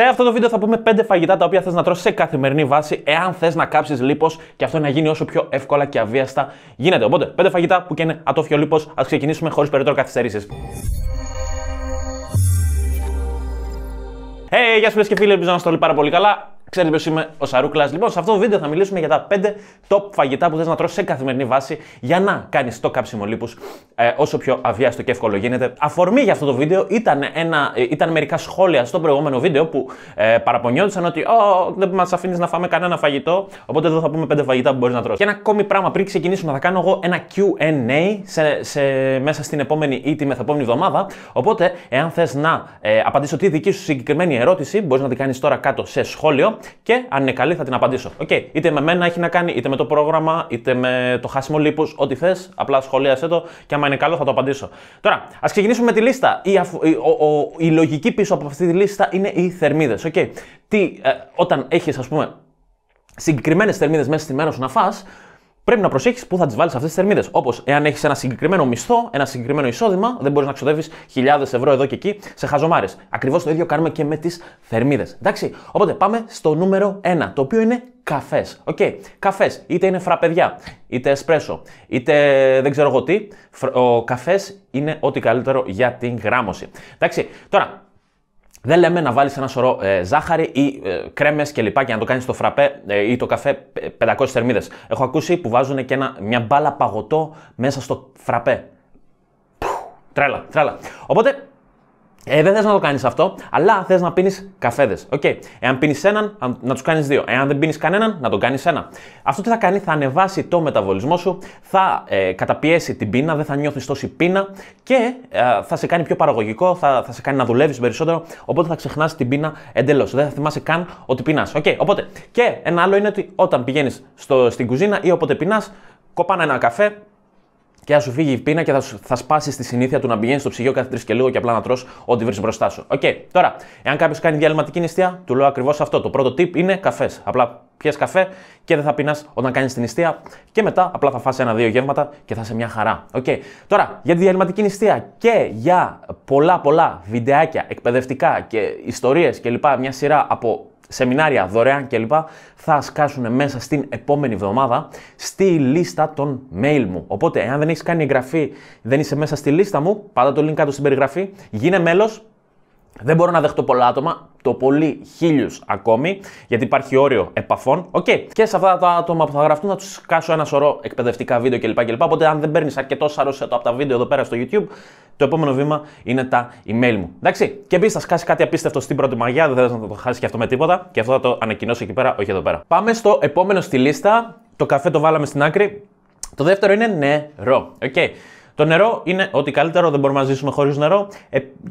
Σε αυτό το βίντεο θα πούμε 5 φαγητά τα οποία θες να τρως σε καθημερινή βάση, εάν θες να κάψεις λίπος και αυτό να γίνει όσο πιο εύκολα και αβίαστα γίνεται. Οπότε, 5 φαγητά που καίνε ατόφιο λίπος, ας ξεκινήσουμε χωρίς περισσότερες καθυστερήσεις. Γεια σας φίλες και φίλοι, ελπίζω να είστε όλοι πάρα πολύ καλά. Ξέρετε ποιος είμαι, ο Σαρούκλας. Λοιπόν, σε αυτό το βίντεο θα μιλήσουμε για τα 5 top φαγητά που θες να τρως σε καθημερινή βάση για να κάνεις το κάψιμο λίπους όσο πιο αβίαστο και εύκολο γίνεται. Αφορμή για αυτό το βίντεο ήταν μερικά σχόλια στο προηγούμενο βίντεο που παραπονιόντουσαν ότι δεν μας αφήνεις να φάμε κανένα φαγητό. Οπότε εδώ θα πούμε 5 φαγητά που μπορείς να τρως. Και ένα ακόμη πράγμα πριν ξεκινήσουμε, θα κάνω εγώ ένα Q&A μέσα στην επόμενη ή τη μεθεπόμενη εβδομάδα. Οπότε, εάν θες να απαντήσω τη δική σου συγκεκριμένη ερώτηση, μπορείς να την κάνεις τώρα κάτω σε σχόλιο. Και αν είναι καλή, θα την απαντήσω. Okay. Είτε με μένα έχει να κάνει, είτε με το πρόγραμμα, είτε με το χάσιμο λίπους, ό,τι θες. Απλά σχολίασέ το και άμα είναι καλό, θα το απαντήσω. Τώρα, ας ξεκινήσουμε με τη λίστα. Η λογική πίσω από αυτή τη λίστα είναι οι θερμίδες. Okay. Όταν έχεις, ας πούμε, συγκεκριμένες θερμίδες μέσα στη μέρα σου να φας, πρέπει να προσέχεις πού θα τις βάλεις αυτές τις θερμίδες. Όπως εάν έχεις ένα συγκεκριμένο μισθό, ένα συγκεκριμένο εισόδημα, δεν μπορείς να ξοδεύεις χιλιάδες ευρώ εδώ και εκεί σε χαζομάρες. Ακριβώς το ίδιο κάνουμε και με τις θερμίδες. Εντάξει. Οπότε πάμε στο νούμερο 1, το οποίο είναι καφές. Okay. Καφές, είτε είναι φραπεδιά, είτε εσπρέσο, είτε δεν ξέρω εγώ τι. Ο καφές είναι ό,τι καλύτερο για την γράμμωση. Εντάξει. Τώρα. Δεν λέμε να βάλεις ένα σωρό ζάχαρη ή κρέμες κλπ. Και να το κάνεις στο φραπέ ή το καφέ 500 θερμίδες. Έχω ακούσει που βάζουν και μια μπάλα παγωτό μέσα στο φραπέ. Που, τρέλα, τρέλα. Οπότε δεν θες να το κάνεις αυτό, αλλά θες να πίνεις καφέδες. Okay. Εάν πίνεις έναν, να τους κάνεις δύο. Εάν δεν πίνεις κανέναν, να τον κάνεις ένα. Αυτό τι θα κάνει, θα ανεβάσει το μεταβολισμό σου, θα καταπιέσει την πείνα, δεν θα νιώθεις τόση πείνα και θα σε κάνει πιο παραγωγικό, θα σε κάνει να δουλεύεις περισσότερο. Οπότε θα ξεχνάς την πείνα εντελώς. Δεν θα θυμάσαι καν ότι πεινάς. Okay. Οπότε, και ένα άλλο είναι ότι όταν πηγαίνεις στην κουζίνα ή όποτε πεινάς, κοπάνα ένα καφέ. Και θα σου φύγει η πείνα και θα σπάσεις τη συνήθεια του να πηγαίνεις στο ψυγείο κάθε 3 και λίγο και απλά να τρως ό,τι βρεις μπροστά σου. Οκ, τώρα, εάν κάποιος κάνει διαλυματική νηστεία, του λέω ακριβώς αυτό. Το πρώτο tip είναι καφές. Απλά πιες καφέ και δεν θα πεινάς όταν κάνεις την νηστεία. Και μετά απλά θα φας 1-2 γεύματα και θα είσαι μια χαρά. Οκ, τώρα για τη διαλυματική νηστεία και για πολλά βιντεάκια εκπαιδευτικά και ιστορίες κλπ. Μια σειρά από σεμινάρια δωρεάν κλπ. Θα σκάσουν μέσα στην επόμενη εβδομάδα στη λίστα των mail μου. Οπότε, εάν δεν έχεις κάνει εγγραφή, δεν είσαι μέσα στη λίστα μου, πάτα το link κάτω στην περιγραφή, γίνε μέλος. Δεν μπορώ να δεχτώ πολλά άτομα, το πολύ 1000 ακόμη, γιατί υπάρχει όριο επαφών. Okay. Και σε αυτά τα άτομα που θα γραφτούν, θα τους σκάσω ένα σωρό εκπαιδευτικά βίντεο κλπ. Οπότε, αν δεν παίρνεις αρκετό σαροσέτο από τα βίντεο εδώ πέρα στο YouTube, το επόμενο βήμα είναι τα email μου. Εντάξει. Και επίσης θα σκάσει κάτι απίστευτο στην πρώτη μαγιά, δεν θέλεις να το χάσεις και αυτό με τίποτα. Και αυτό θα το ανακοινώσω εκεί πέρα, όχι εδώ πέρα. Πάμε στο επόμενο στη λίστα. Το καφέ το βάλαμε στην άκρη. Το δεύτερο είναι νερό. Okay. Το νερό είναι ό,τι καλύτερο, δεν μπορούμε να ζήσουμε χωρίς νερό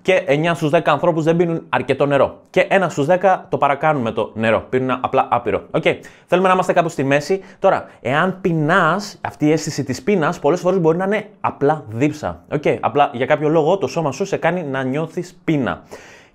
και 9 στους 10 ανθρώπους δεν πίνουν αρκετό νερό. Και 1 στους 10 το παρακάνουμε το νερό, πίνουν απλά άπειρο. Okay. Θέλουμε να είμαστε κάπου στη μέση. Τώρα, εάν πεινάς, αυτή η αίσθηση της πείνας πολλές φορές μπορεί να είναι απλά δίψα. Okay. Απλά για κάποιο λόγο το σώμα σου σε κάνει να νιώθεις πείνα.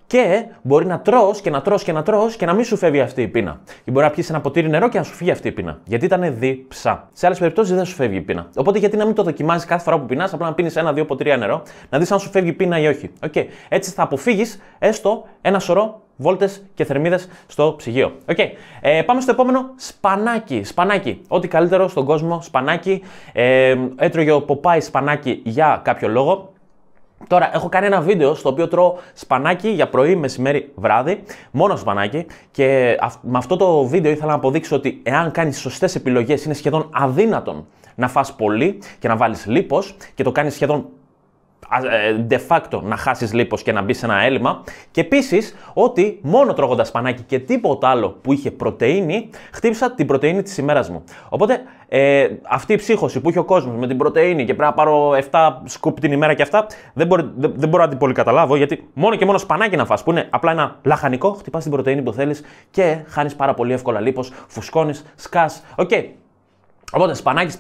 Και μπορεί να τρως και να τρως και να τρως και να μην σου φεύγει αυτή η πείνα. Ή μπορεί να πιεις ένα ποτήρι νερό και να σου φύγει αυτή η πείνα. Γιατί ήταν δίψα. Σε άλλες περιπτώσεις δεν σου φεύγει η πείνα. Οπότε γιατί να μην το δοκιμάζεις κάθε φορά που πεινάς, απλά να πίνεις 1-2 ποτήρια νερό, να δεις αν σου φεύγει η πείνα ή όχι. Okay. Έτσι θα αποφύγεις έστω ένα σωρό βόλτες και θερμίδες στο ψυγείο. Okay. Πάμε στο επόμενο, σπανάκι. Σπανάκι. Ό,τι καλύτερο στον κόσμο, σπανάκι. Έτρωγε ο Ποπάι σπανάκι για κάποιο λόγο. Τώρα, έχω κάνει ένα βίντεο στο οποίο τρώω σπανάκι για πρωί, μεσημέρι, βράδυ, μόνο σπανάκι και με αυτό το βίντεο ήθελα να αποδείξω ότι εάν κάνεις σωστές επιλογές είναι σχεδόν αδύνατον να φας πολύ και να βάλεις λίπος και το κάνεις σχεδόν de facto να χάσεις λίπος και να μπεις σε ένα έλλειμμα και επίσης ότι μόνο τρώγοντας σπανάκι και τίποτα άλλο που είχε πρωτεΐνη χτύπησα την πρωτεΐνη της ημέρας μου. Οπότε αυτή η ψύχωση που είχε ο κόσμος με την πρωτεΐνη και πρέπει να πάρω 7 σκουπ την ημέρα και αυτά δεν μπορώ να την πολύ καταλάβω γιατί μόνο και μόνο σπανάκι να φας που είναι απλά ένα λαχανικό χτυπάς την πρωτεΐνη που θέλεις και χάνεις πάρα πολύ εύκολα λίπος, φουσκώνεις, σκάς. Okay. Οπότε σπανάκι.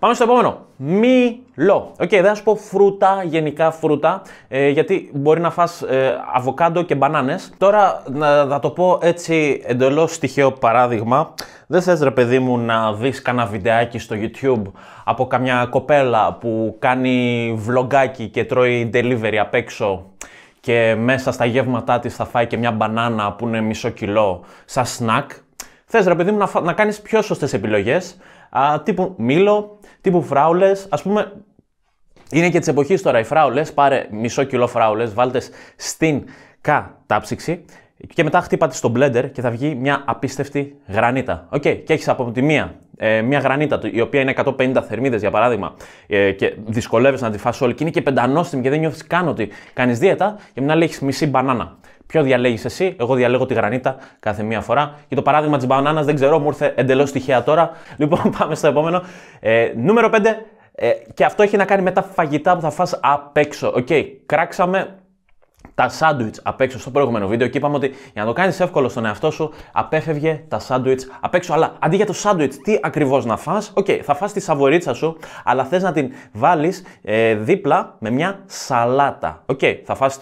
Πάμε στο επόμενο. Μήλο. Οκ, δεν θα σου πω φρούτα, γενικά φρούτα, γιατί μπορεί να φας αβοκάντο και μπανάνες. Τώρα θα το πω έτσι εντελώς τυχαίο παράδειγμα. Δεν θες ρε παιδί μου να δεις κανένα βιντεάκι στο YouTube από καμιά κοπέλα που κάνει βλογκάκι και τρώει delivery απ' έξω. και μέσα στα γεύματά της θα φάει και μια μπανάνα που είναι μισό κιλό σαν σνακ. Θες ρε παιδί μου να κάνεις πιο σωστές επιλογές, τύπου μήλο, τύπου φράουλες, ας πούμε. Είναι και της εποχής τώρα οι φράουλες, πάρε μισό κιλό φράουλες, βάλτες στην κατάψυξη και μετά χτύπατε στο blender και θα βγει μια απίστευτη γρανίτα. Οκ, και έχεις από τη μία μια γρανίτα η οποία είναι 150 θερμίδες για παράδειγμα και δυσκολεύεσαι να τη φας όλη και είναι και πεντανόστιμη και δεν νιώθεις καν ότι κάνεις δίαιτα και μια άλλη έχεις μισή μπανάνα. Ποιο διαλέγεις εσύ? Εγώ διαλέγω τη γρανίτα κάθε μία φορά. Και το παράδειγμα της μπανάνας δεν ξέρω, μου ήρθε εντελώς τυχαία τώρα. Λοιπόν, πάμε στο επόμενο. Νούμερο 5. Και αυτό έχει να κάνει με τα φαγητά που θα φας απ' έξω. Okay, κράξαμε τα σάντουιτς απ' έξω στο προηγούμενο βίντεο και είπαμε ότι για να το κάνεις εύκολο στον εαυτό σου, απέφευγε τα σάντουιτς απ' έξω. Αλλά αντί για το σάντουιτς, τι ακριβώς να φας? Okay, θα φας τη σαβορίτσα σου, αλλά θες να την βάλεις δίπλα με μια σαλάτα. Okay, θα φας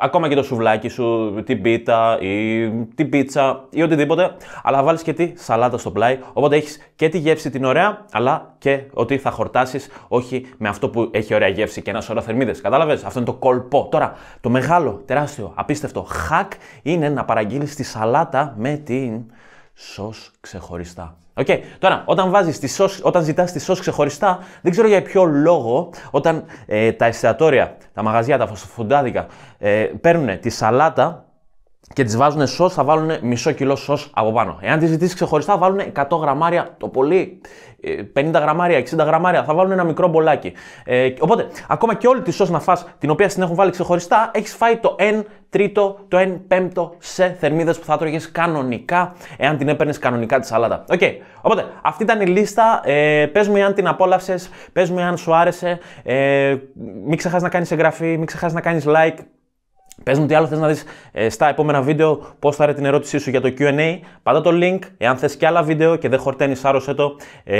ακόμα και το σουβλάκι σου, την πίτα ή την πίτσα ή οτιδήποτε, αλλά θα βάλεις και τη σαλάτα στο πλάι, οπότε έχεις και τη γεύση την ωραία, αλλά και ότι θα χορτάσεις όχι με αυτό που έχει ωραία γεύση και ένα σωρό θερμίδες. Κατάλαβες, αυτό είναι το κόλπο. Τώρα, το μεγάλο, τεράστιο, απίστευτο hack είναι να παραγγείλεις τη σαλάτα με την σως ξεχωριστά. Okay. Τώρα, όταν ζητάς τη σως ξεχωριστά, δεν ξέρω για ποιο λόγο, όταν τα εστιατόρια, τα μαγαζιά, τα φουντάδικα παίρνουν τη σαλάτα και τις βάζουν σως, θα βάλουν μισό κιλό σως από πάνω. Εάν τις ζητήσεις ξεχωριστά, βάλουν 100 γραμμάρια το πολύ, 50 γραμμάρια, 60 γραμμάρια, θα βάλουν ένα μικρό μπολάκι. Οπότε, ακόμα και όλη τη σως να φας, την οποία την έχουν βάλει ξεχωριστά, έχεις φάει το 1/3, το 1/5 σε θερμίδες που θα τρώγες κανονικά, εάν την έπαιρνες κανονικά τη σαλάτα. Okay. Οπότε, αυτή ήταν η λίστα. Πες μου εάν την απόλαυσες, πες μου εάν σου άρεσε. Μην ξεχάσεις να κάνεις εγγραφή, μην ξεχάσεις να κάνεις like. Πες μου τι άλλο θες να δεις στα επόμενα βίντεο, πώς θα ρε την ερώτησή σου για το Q&A. Πατά το link, εάν θες και άλλα βίντεο και δεν χορταίνεις, άρρωσέ το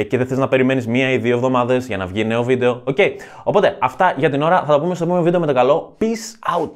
και δεν θες να περιμένεις 1 ή 2 εβδομάδες για να βγει νέο βίντεο. Okay. Οπότε, αυτά για την ώρα. Θα τα πούμε στο επόμενο βίντεο με το καλό. Peace out.